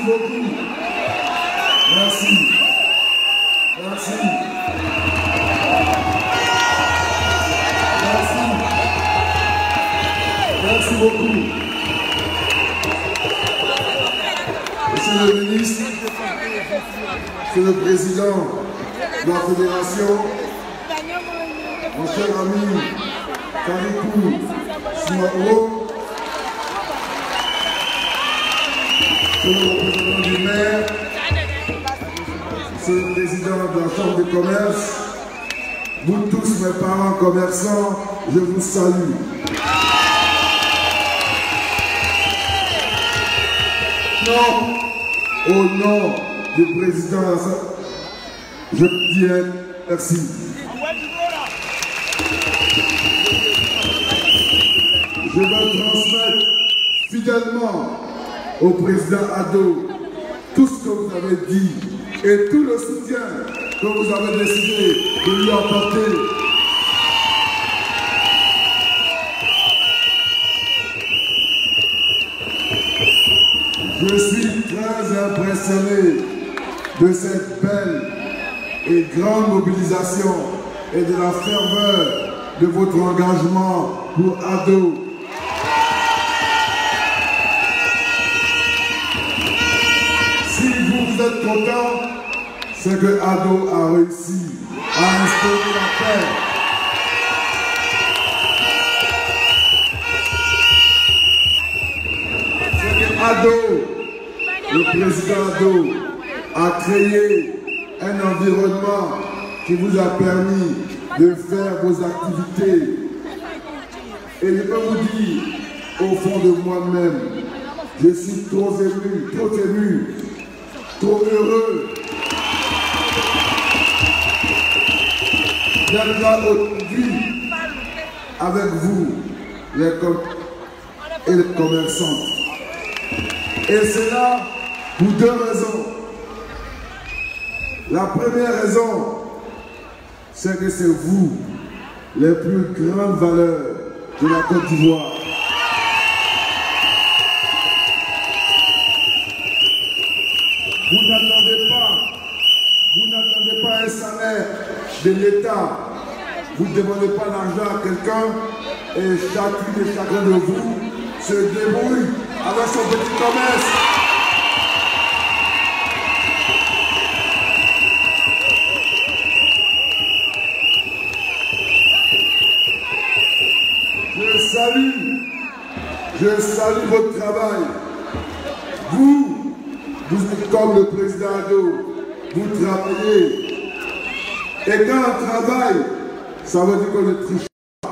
Merci beaucoup. Merci. Merci. Merci. Merci beaucoup. Monsieur le ministre, monsieur le président de la fédération, mon cher ami Karimou Smaoro, monsieur le représentant du maire, monsieur le président de la chambre de commerce, vous tous mes parents commerçants, je vous salue. Au nom du président, je dis merci. Je vais transmettre fidèlement au président Ado tout ce que vous avez dit et tout le soutien que vous avez décidé de lui apporter. Je suis très impressionné de cette belle et grande mobilisation et de la ferveur de votre engagement pour Ado. Si vous êtes content, c'est que Ado a réussi à instaurer la paix. Ado, le président Ado, a créé un environnement qui vous a permis de faire vos activités. Et je peux vous dire, au fond de moi-même, je suis trop ému, trop heureux d'être là aujourd'hui avec vous, les commerçants. Et cela pour deux raisons. La première raison, c'est que c'est vous les plus grandes valeurs de la Côte d'Ivoire. Vous n'attendez pas un salaire de l'État. Vous ne demandez pas l'argent à quelqu'un et chacune et chacun de vous se débrouille avec son petit commerce. Je salue votre travail. Vous êtes comme le président Ado, vous travaillez. Et quand on travaille, ça veut dire qu'on ne triche pas.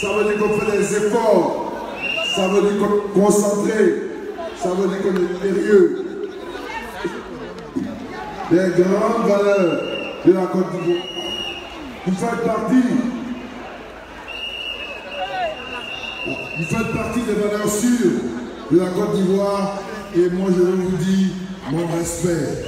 Ça veut dire qu'on fait des efforts. Ça veut dire qu'on est concentré, ça veut dire qu'on est sérieux. Les grandes valeurs de la Côte d'Ivoire. Vous faites partie des valeurs sûres de la Côte d'Ivoire et moi je vais vous dire mon respect.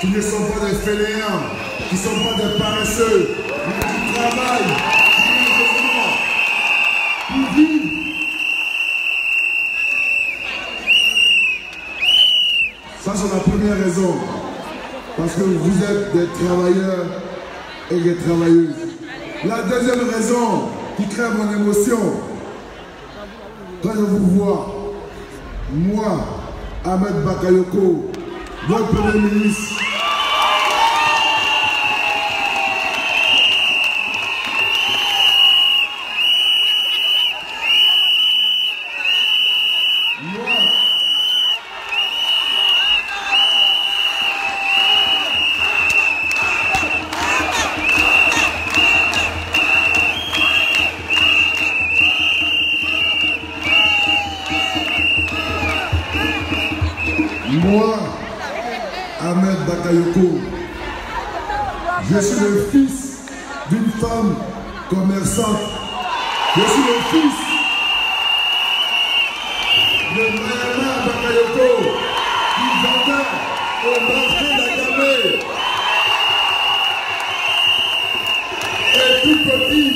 Qui ne sont pas des paresseux, mais qui travaillent pour vivre. Ça, c'est la première raison. Parce que vous êtes des travailleurs et des travailleuses. La deuxième raison qui crée mon émotion, quand je vous vois, moi, Ahmed Bakayoko, votre Premier ministre, Ahmed Bakayoko, Je suis le fils d'une femme commerçante. Je suis le fils de Mariana Bakayoko, qui vendait au marché d'Agamé. Et tout petit,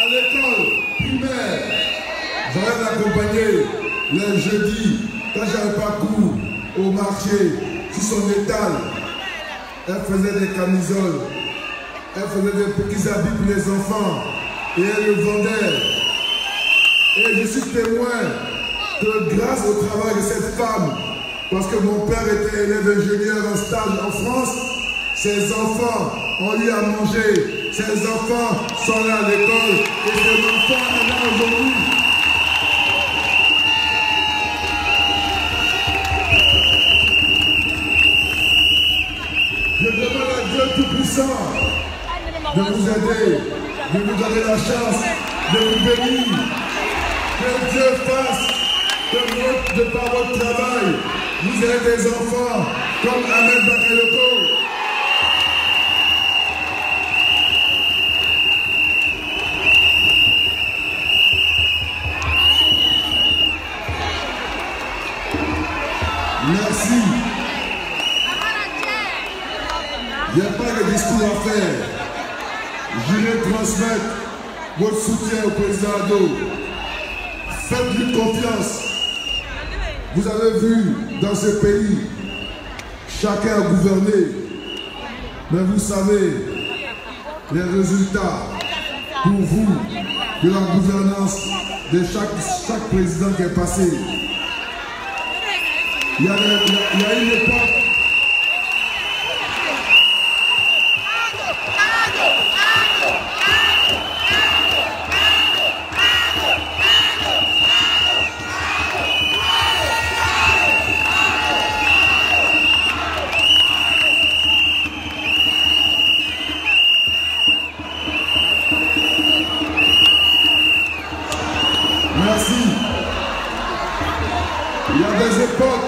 à l'école primaire, j'allais l'accompagner les jeudis, quand j'avais pas cours, au marché, sur son étal. Elle faisait des camisoles, elle faisait des petits habits pour les enfants et elle le vendait. Et je suis témoin que grâce au travail de cette femme, parce que mon père était élève ingénieur en stage en France, ses enfants ont eu à manger, ses enfants sont là à l'école et ses enfants sont là aujourd'hui. Je demande à Dieu Tout-Puissant de vous aider, de vous donner la chance, de vous bénir. Que Dieu fasse que de par votre travail, vous ayez des enfants comme Ahmed Bakayoko. Merci. Il n'y a pas de discours à faire. J'irai transmettre votre soutien au président Ado. Faites-lui confiance. Vous avez vu dans ce pays, chacun a gouverné. Mais vous savez, les résultats pour vous de la gouvernance de chaque président qui est passé. Il y a une époque. Il y a des époques. Il y a eu des époques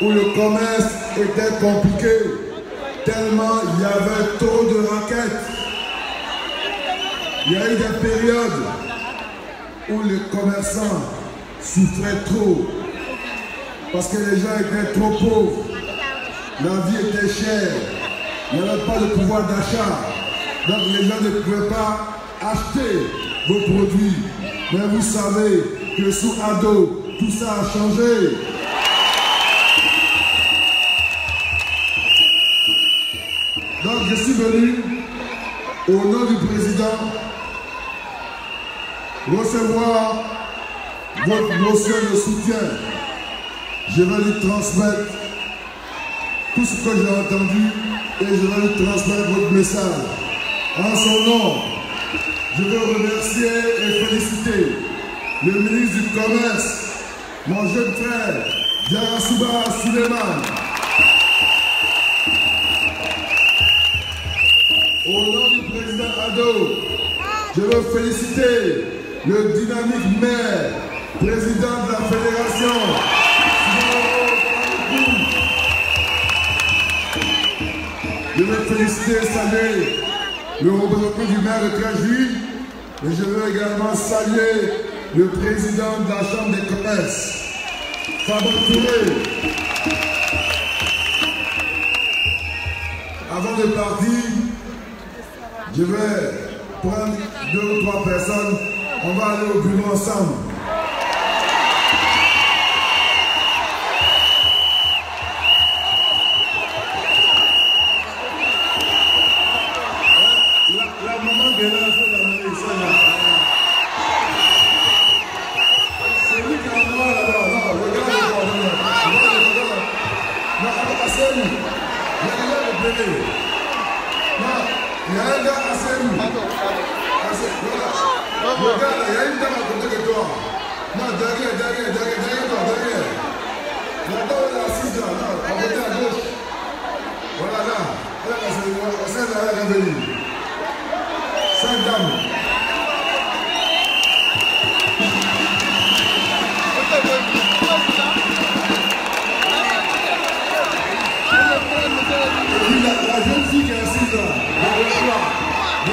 où le commerce était compliqué. Tellement il y avait trop de raquettes. Il y a eu des périodes où les commerçants souffraient trop parce que les gens étaient trop pauvres. La vie était chère. Il n'y avait pas de pouvoir d'achat. Donc les gens ne pouvaient pas acheter vos produits. Mais vous savez que sous Ado, tout ça a changé. Donc je suis venu, au nom du président, recevoir votre motion de soutien. Je vais lui transmettre tout ce que j'ai entendu et je vais lui transmettre votre message. En son nom, je veux remercier et féliciter le ministre du Commerce, mon jeune frère, Jaira Soubarra, au nom du président Ado, je veux féliciter le dynamique maire, président de la fédération, je veux féliciter et saluer le représentant du maire de Clajoul, et je veux également saluer le président de la chambre des commerces, Fabien Touré. Avant de partir, je vais prendre 2 ou 3 personnes, on va aller au bureau ensemble. La maman de la malédiction là. C'est lui qui a le noir là-bas, non, regarde, regarde, il y a un gars assez lourd. Regarde, il y a une dame à côté de toi. Non, derrière toi. Là-bas, on est assise là, à côté à gauche. Voilà, là. Celle-là, elle est venue. Cinq dames. La jeune fille qui est assise là, voilà. Oui,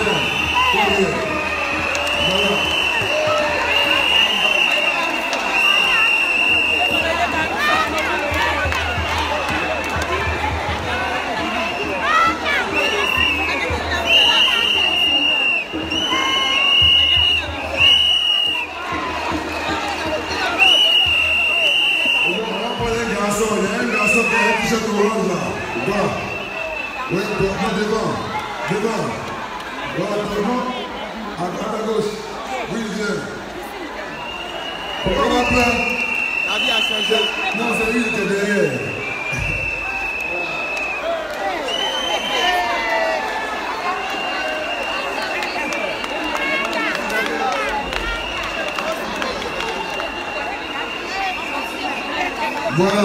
devant. Voilà, devant. À ta gauche. Oui, viens. Pourquoi on va plein? La vie a changé. Non, c'est lui qui est derrière. Voilà.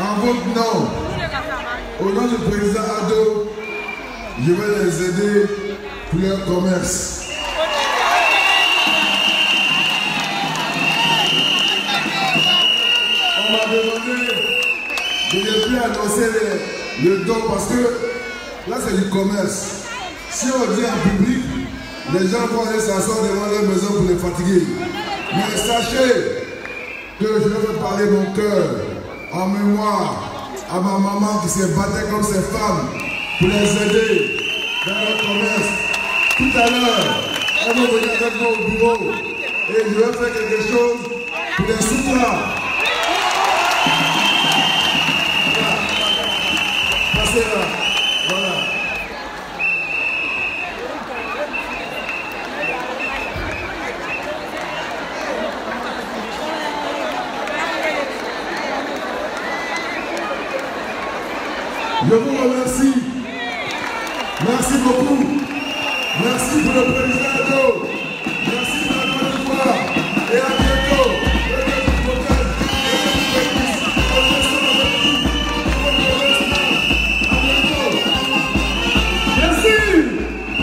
En votre nom. Au nom du président Ado, je vais les aider pour leur commerce. On m'a demandé de ne plus annoncer le don parce que là c'est du commerce. Si on dit en public, les gens vont aller s'asseoir devant leur maison pour les fatiguer. Mais sachez que je vais parler mon cœur en mémoire à ma maman qui se battait comme ces femmes pour les aider dans leur commerce. Tout à l'heure, elle va venir avec moi au bureau et je vais faire quelque chose pour les soutenir. Passez là, voilà. Je vous remercie. Merci beaucoup. Merci pour le président Ado.